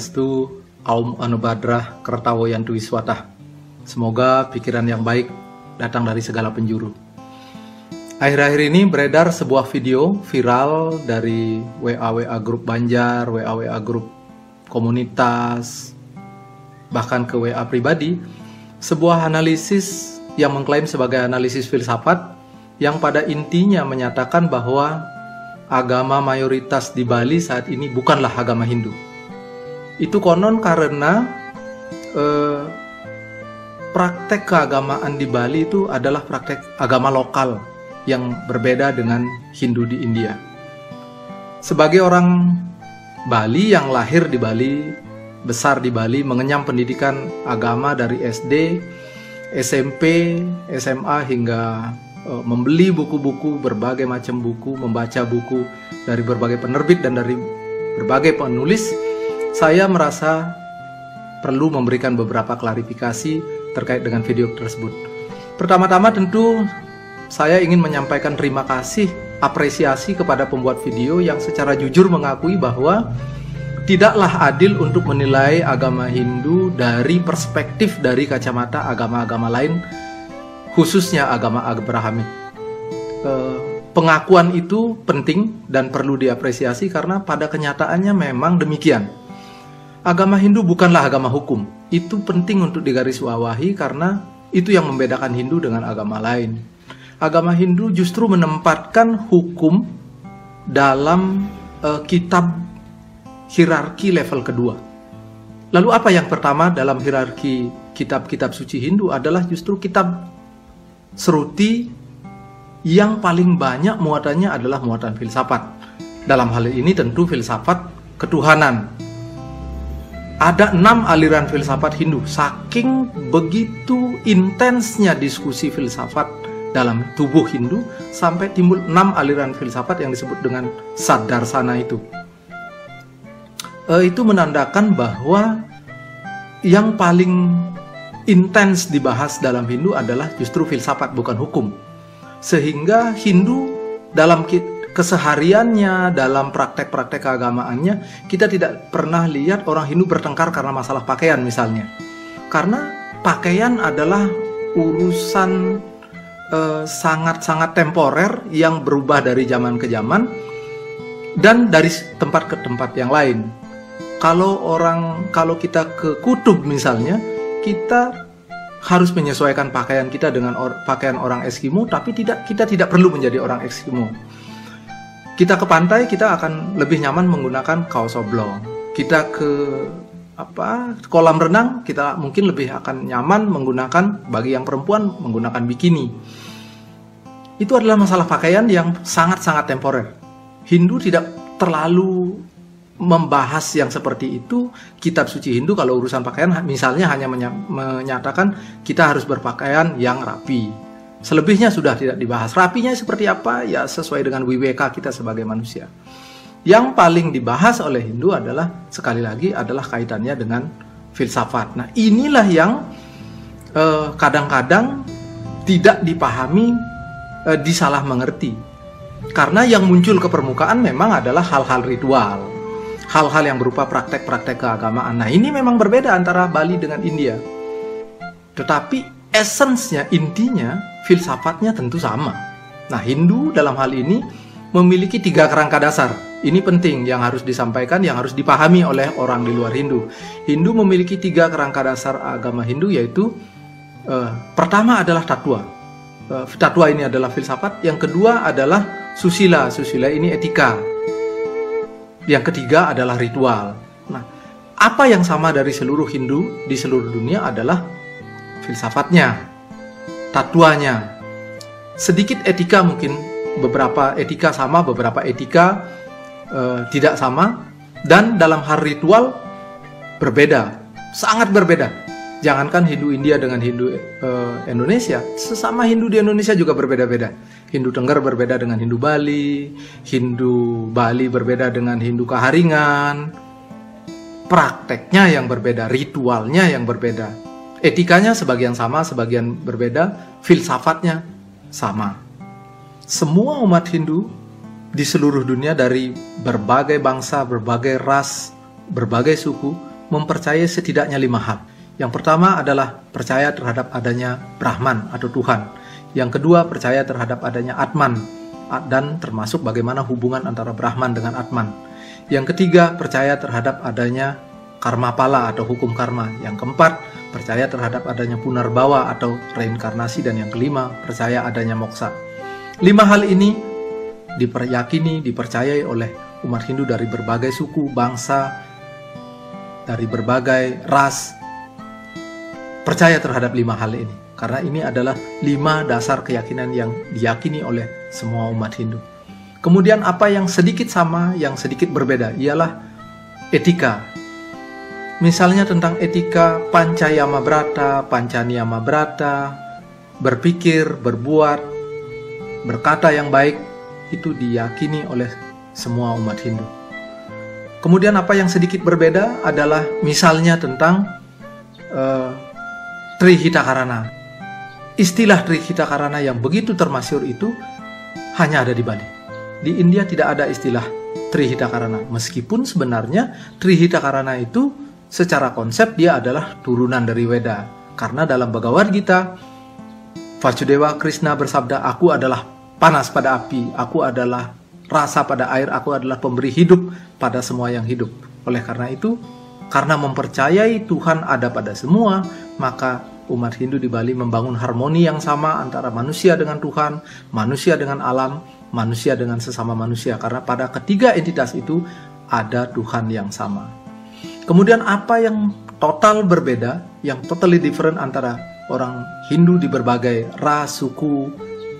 Astu Aum Anubadrah Kertawoyantu Wiswatah. Semoga pikiran yang baik datang dari segala penjuru. Akhir-akhir ini beredar sebuah video viral dari WA grup Banjar, WA grup komunitas, bahkan ke WA pribadi, sebuah analisis yang mengklaim sebagai analisis filsafat yang pada intinya menyatakan bahwa agama mayoritas di Bali saat ini bukanlah agama Hindu. Itu konon karena praktek keagamaan di Bali itu adalah praktek agama lokal yang berbeda dengan Hindu di India. Sebagai orang Bali yang lahir di Bali, besar di Bali, mengenyam pendidikan agama dari SD, SMP, SMA hingga membeli buku-buku, berbagai macam buku, membaca buku dari berbagai penerbit dan dari berbagai penulis, saya merasa perlu memberikan beberapa klarifikasi terkait dengan video tersebut. Pertama-tama tentu saya ingin menyampaikan terima kasih, apresiasi kepada pembuat video yang secara jujur mengakui bahwa tidaklah adil untuk menilai agama Hindu dari perspektif dari kacamata agama-agama lain, khususnya agama Abrahami. Pengakuan itu penting dan perlu diapresiasi karena pada kenyataannya memang demikian. Agama Hindu bukanlah agama hukum. Itu penting untuk digarisbawahi karena itu yang membedakan Hindu dengan agama lain. Agama Hindu justru menempatkan hukum dalam kitab hierarki level kedua. Lalu apa yang pertama dalam hierarki kitab-kitab suci Hindu adalah justru kitab Sruti yang paling banyak muatannya adalah muatan filsafat. Dalam hal ini tentu filsafat ketuhanan. Ada 6 aliran filsafat Hindu. Saking begitu intensnya diskusi filsafat dalam tubuh Hindu sampai timbul 6 aliran filsafat yang disebut dengan saddarsana itu. Itu menandakan bahwa yang paling intens dibahas dalam Hindu adalah justru filsafat, bukan hukum. Sehingga Hindu dalam kesehariannya, dalam praktek-praktek keagamaannya, kita tidak pernah lihat orang Hindu bertengkar karena masalah pakaian misalnya. Karena pakaian adalah urusan sangat-sangat temporer yang berubah dari zaman ke zaman dan dari tempat ke tempat yang lain. Kalau kita ke kutub misalnya, kita harus menyesuaikan pakaian kita dengan pakaian orang Eskimo, tapi kita tidak perlu menjadi orang Eskimo. Kita ke pantai, kita akan lebih nyaman menggunakan kaos oblong. Kita ke kolam renang, kita mungkin lebih akan nyaman menggunakan, bagi yang perempuan menggunakan bikini. Itu adalah masalah pakaian yang sangat-sangat temporer. Hindu tidak terlalu membahas yang seperti itu. Kitab suci Hindu kalau urusan pakaian misalnya hanya menyatakan kita harus berpakaian yang rapi. Selebihnya sudah tidak dibahas. Rapinya seperti apa? Ya sesuai dengan wiweka kita sebagai manusia. Yang paling dibahas oleh Hindu adalah, sekali lagi, adalah kaitannya dengan filsafat. Nah, inilah yang kadang-kadang tidak dipahami, disalah mengerti. Karena yang muncul ke permukaan memang adalah hal-hal ritual, hal-hal yang berupa praktek-praktek keagamaan. Nah, ini memang berbeda antara Bali dengan India. Tetapi esensnya, intinya, filsafatnya tentu sama. Nah, Hindu dalam hal ini memiliki 3 kerangka dasar. Ini penting yang harus disampaikan, yang harus dipahami oleh orang di luar Hindu. Hindu memiliki 3 kerangka dasar agama Hindu, yaitu pertama adalah tattwa. Tattwa ini adalah filsafat. Yang kedua adalah susila. Susila ini etika. Yang ketiga adalah ritual. Nah, apa yang sama dari seluruh Hindu di seluruh dunia adalah filsafatnya, tattwanya. Sedikit etika mungkin, beberapa etika sama, beberapa etika tidak sama, dan dalam hal ritual berbeda, sangat berbeda. Jangankan Hindu India dengan Hindu Indonesia, sesama Hindu di Indonesia juga berbeda-beda. Hindu Tengger berbeda dengan Hindu Bali berbeda dengan Hindu Kaharingan. Prakteknya yang berbeda, ritualnya yang berbeda, etikanya sebagian sama, sebagian berbeda, filsafatnya sama. Semua umat Hindu di seluruh dunia dari berbagai bangsa, berbagai ras, berbagai suku mempercayai setidaknya 5 hal. Yang pertama adalah percaya terhadap adanya Brahman atau Tuhan. Yang kedua, percaya terhadap adanya Atman, dan termasuk bagaimana hubungan antara Brahman dengan Atman. Yang ketiga, percaya terhadap adanya karma pala atau hukum karma. Yang keempat, percaya terhadap adanya punarbawa atau reinkarnasi. Dan yang kelima, percaya adanya moksa. 5 hal ini diyakini, dipercayai oleh umat Hindu dari berbagai suku, bangsa, dari berbagai ras, percaya terhadap 5 hal ini. Karena ini adalah 5 dasar keyakinan yang diyakini oleh semua umat Hindu. Kemudian apa yang sedikit sama, yang sedikit berbeda, ialah etika. Misalnya tentang etika Pancayama Brata, Pancaniyama Brata, berpikir, berbuat, berkata yang baik, itu diyakini oleh semua umat Hindu. Kemudian apa yang sedikit berbeda adalah misalnya tentang Tri Hita Karana. Istilah Tri Hita Karana yang begitu termasyhur itu hanya ada di Bali. Di India tidak ada istilah Tri Hita Karana, meskipun sebenarnya Tri Hita Karana itu secara konsep dia adalah turunan dari Weda. Karena dalam Bhagavad Gita, Vasudewa Krishna bersabda, "Aku adalah panas pada api, aku adalah rasa pada air, aku adalah pemberi hidup pada semua yang hidup." Oleh karena itu, karena mempercayai Tuhan ada pada semua, maka umat Hindu di Bali membangun harmoni yang sama antara manusia dengan Tuhan, manusia dengan alam, manusia dengan sesama manusia. Karena pada ketiga entitas itu ada Tuhan yang sama. Kemudian apa yang total berbeda, yang totally different antara orang Hindu di berbagai ras, suku,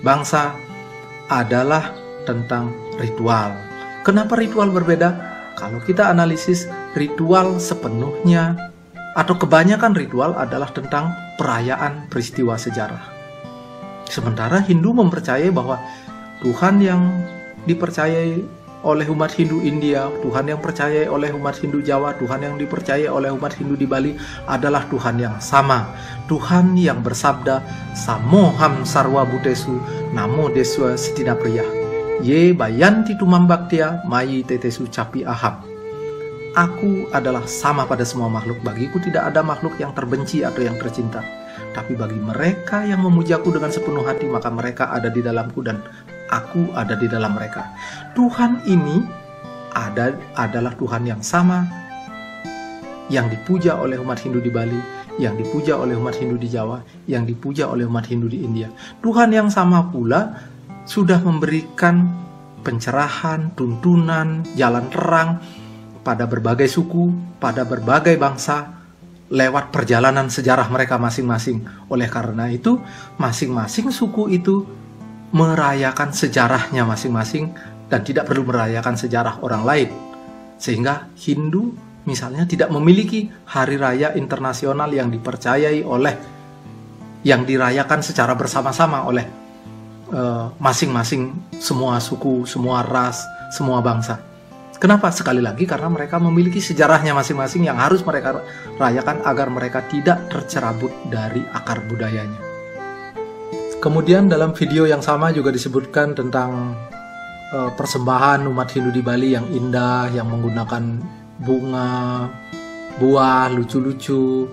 bangsa, adalah tentang ritual. Kenapa ritual berbeda? Kalau kita analisis, ritual sepenuhnya atau kebanyakan ritual adalah tentang perayaan peristiwa sejarah. Sementara Hindu mempercayai bahwa Tuhan yang dipercayai oleh umat Hindu India, Tuhan yang dipercayai oleh umat Hindu Jawa, Tuhan yang dipercayai oleh umat Hindu di Bali adalah Tuhan yang sama. Tuhan yang bersabda, "Samoham sarwa budesu, namo deswa setina priyah. Ye bayanti tumam baktia, mayi tetesu capi aham." Aku adalah sama pada semua makhluk. Bagiku tidak ada makhluk yang terbenci atau yang tercinta. Tapi bagi mereka yang memujaku dengan sepenuh hati, maka mereka ada di dalamku dan aku ada di dalam mereka. Tuhan ini adalah Tuhan yang sama, yang dipuja oleh umat Hindu di Bali, yang dipuja oleh umat Hindu di Jawa, yang dipuja oleh umat Hindu di India. Tuhan yang sama pula sudah memberikan pencerahan, tuntunan, jalan terang pada berbagai suku, pada berbagai bangsa, lewat perjalanan sejarah mereka masing-masing. Oleh karena itu, masing-masing suku itu merayakan sejarahnya masing-masing dan tidak perlu merayakan sejarah orang lain. Sehingga Hindu misalnya tidak memiliki hari raya internasional yang dipercayai oleh, yang dirayakan secara bersama-sama oleh masing-masing semua suku, semua ras, semua bangsa. Kenapa? Sekali lagi karena mereka memiliki sejarahnya masing-masing yang harus mereka rayakan agar mereka tidak tercerabut dari akar budayanya. Kemudian dalam video yang sama juga disebutkan tentang persembahan umat Hindu di Bali yang indah, yang menggunakan bunga, buah, lucu-lucu.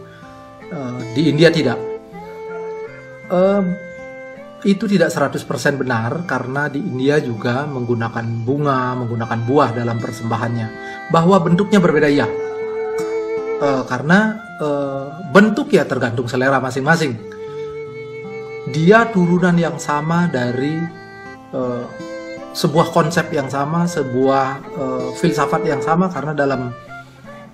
Di India tidak. Itu tidak 100% benar karena di India juga menggunakan bunga, menggunakan buah dalam persembahannya. Bahwa bentuknya berbeda ya, karena bentuk ya tergantung selera masing-masing. Dia turunan yang sama dari sebuah konsep yang sama, sebuah filsafat yang sama. Karena dalam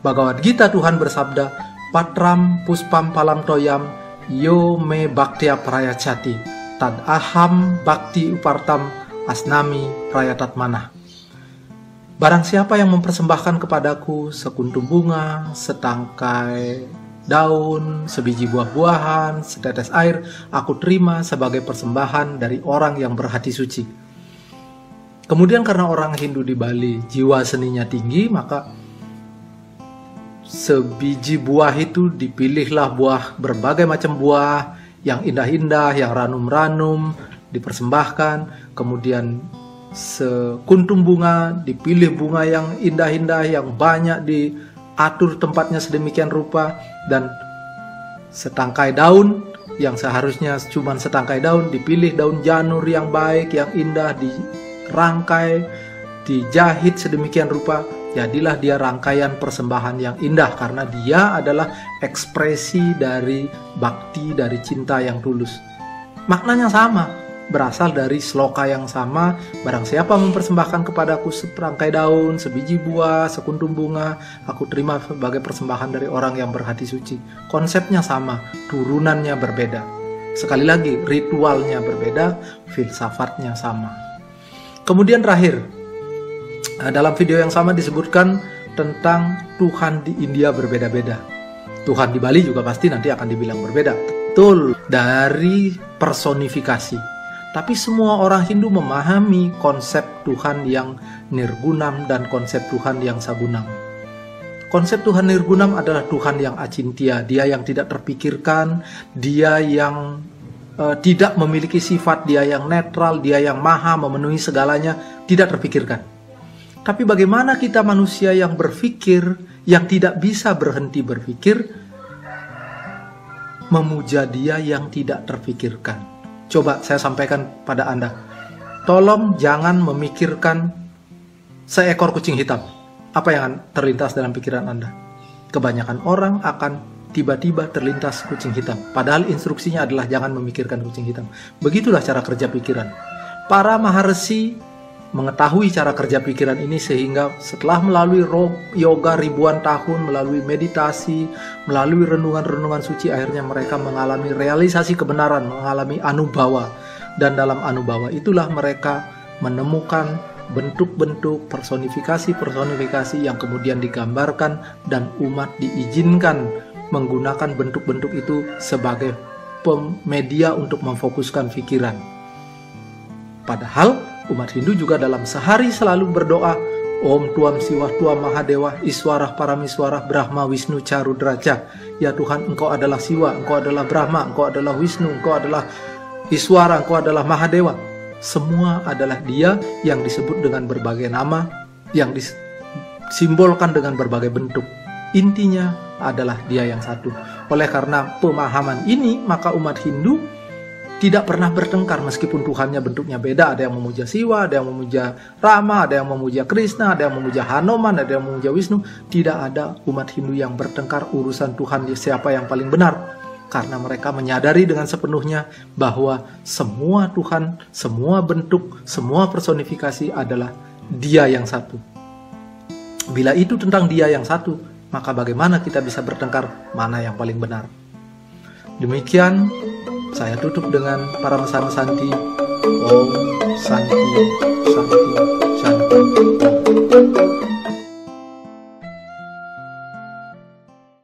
Bhagavad Gita Tuhan bersabda, "Patram Puspam Palam Toyam Yo Me Bakhtia Prayacati Tan Aham Bakti Upartam Asnami Prayatat Manah." Barang siapa yang mempersembahkan kepadaku sekuntum bunga, setangkai daun, sebiji buah-buahan, setetes air, aku terima sebagai persembahan dari orang yang berhati suci. Kemudian karena orang Hindu di Bali jiwa seninya tinggi, maka sebiji buah itu dipilihlah buah, berbagai macam buah yang indah-indah, yang ranum-ranum dipersembahkan. Kemudian sekuntum bunga, dipilih bunga yang indah-indah, yang banyak atur tempatnya sedemikian rupa, dan setangkai daun yang seharusnya cuma setangkai daun, dipilih daun janur yang baik, yang indah, dirangkai, dijahit sedemikian rupa, jadilah dia rangkaian persembahan yang indah, karena dia adalah ekspresi dari bakti, dari cinta yang tulus. Maknanya sama, berasal dari sloka yang sama, barang siapa mempersembahkan kepadaku serangkai daun, sebiji buah, sekuntum bunga, aku terima sebagai persembahan dari orang yang berhati suci. Konsepnya sama, turunannya berbeda. Sekali lagi, ritualnya berbeda, filsafatnya sama. Kemudian terakhir, dalam video yang sama disebutkan tentang Tuhan di India berbeda-beda. Tuhan di Bali juga pasti nanti akan dibilang berbeda. Betul, dari personifikasi. Tapi semua orang Hindu memahami konsep Tuhan yang nirgunam dan konsep Tuhan yang sagunam. Konsep Tuhan nirgunam adalah Tuhan yang acintia, dia yang tidak terpikirkan, dia yang tidak memiliki sifat, dia yang netral, dia yang maha memenuhi segalanya, tidak terpikirkan. Tapi bagaimana kita manusia yang berpikir, yang tidak bisa berhenti berpikir, memuja dia yang tidak terpikirkan? Coba saya sampaikan pada Anda, tolong jangan memikirkan seekor kucing hitam. Apa yang terlintas dalam pikiran Anda? Kebanyakan orang akan tiba-tiba terlintas kucing hitam, padahal instruksinya adalah jangan memikirkan kucing hitam. Begitulah cara kerja pikiran. Para maharsi mengetahui cara kerja pikiran ini, sehingga setelah melalui yoga ribuan tahun, melalui meditasi, melalui renungan-renungan suci, akhirnya mereka mengalami realisasi kebenaran, mengalami anubawa. Dan dalam anubawa itulah mereka menemukan bentuk-bentuk personifikasi-personifikasi yang kemudian digambarkan, dan umat diizinkan menggunakan bentuk-bentuk itu sebagai media untuk memfokuskan pikiran. Padahal umat Hindu juga dalam sehari selalu berdoa, Om Tuam Siwa Tuam Mahadewa Iswara Paramiswara Brahma Wisnu Caru Drajah. Ya Tuhan, Engkau adalah Siwa, Engkau adalah Brahma, Engkau adalah Wisnu, Engkau adalah Iswara, Engkau adalah Mahadewa. Semua adalah dia yang disebut dengan berbagai nama, yang disimbolkan dengan berbagai bentuk. Intinya adalah dia yang satu. Oleh karena pemahaman ini, maka umat Hindu tidak pernah bertengkar, meskipun Tuhannya bentuknya beda. Ada yang memuja Siwa, ada yang memuja Rama, ada yang memuja Krishna, ada yang memuja Hanoman, ada yang memuja Wisnu. Tidak ada umat Hindu yang bertengkar urusan Tuhan siapa yang paling benar, karena mereka menyadari dengan sepenuhnya bahwa semua Tuhan, semua bentuk, semua personifikasi adalah dia yang satu. Bila itu tentang dia yang satu, maka bagaimana kita bisa bertengkar mana yang paling benar? Demikian saya tutup dengan para mesana Santi. Om Santi Santi.